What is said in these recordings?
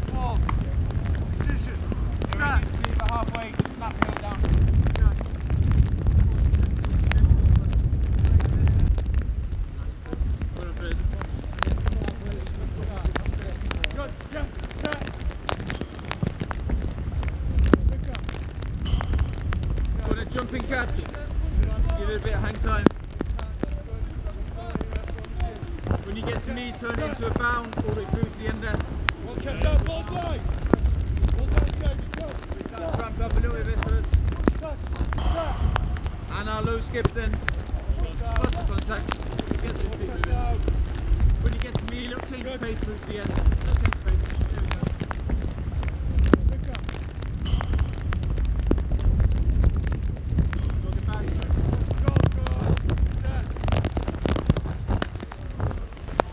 that ball. Position. Set. Leave it halfway, just snap heel down. Jumping cats, give it a bit of hang time. When you get to me, turn it into a bound all the way through to the end there. Well kept up, ball slide. Well done, coach, go. We start ramped up a little bit first. And our low skips in. Lots of contact. Get this bit moving. When you get to me, look, change the pace through to the end.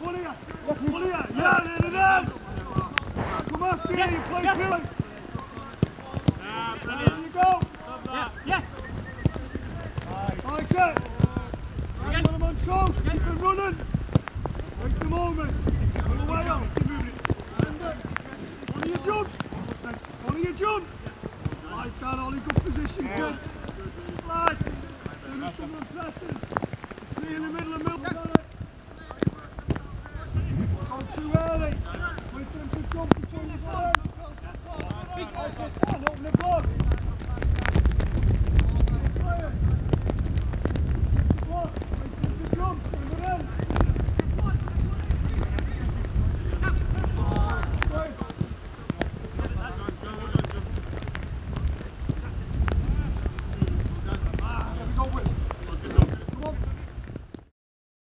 Open the block!